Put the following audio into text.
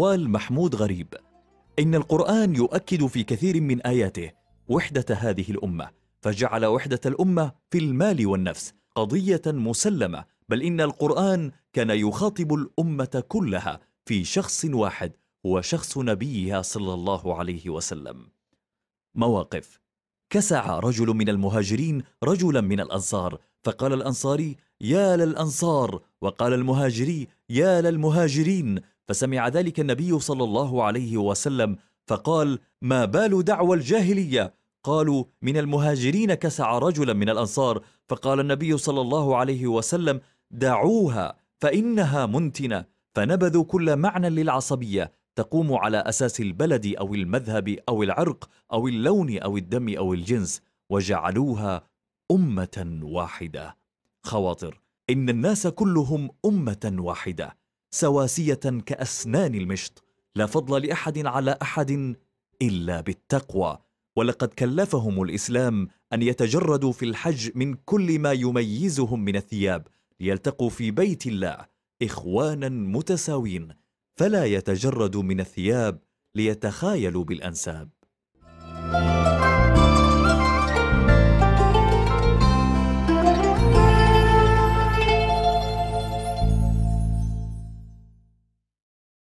النوال محمود غريب. إن القرآن يؤكد في كثير من آياته وحدة هذه الأمة، فجعل وحدة الأمة في المال والنفس قضية مسلمة، بل إن القرآن كان يخاطب الأمة كلها في شخص واحد، هو شخص نبيها صلى الله عليه وسلم. مواقف: كسع رجل من المهاجرين رجلا من الأنصار، فقال الأنصاري: يا للأنصار، وقال المهاجري: يا للمهاجرين. فسمع ذلك النبي صلى الله عليه وسلم فقال: ما بال دعوى الجاهلية؟ قالوا: من المهاجرين كسع رجلا من الأنصار. فقال النبي صلى الله عليه وسلم: دعوها فإنها منتنة. فنبذوا كل معنى للعصبية تقوم على أساس البلد أو المذهب أو العرق أو اللون أو الدم أو الجنس، وجعلوها أمة واحدة. خواطر: إن الناس كلهم أمة واحدة سواسية كأسنان المشط، لا فضل لأحد على أحد إلا بالتقوى. ولقد كلفهم الإسلام أن يتجردوا في الحج من كل ما يميزهم من الثياب، ليلتقوا في بيت الله إخوانا متساوين، فلا يتجردوا من الثياب ليتخايلوا بالأنساب.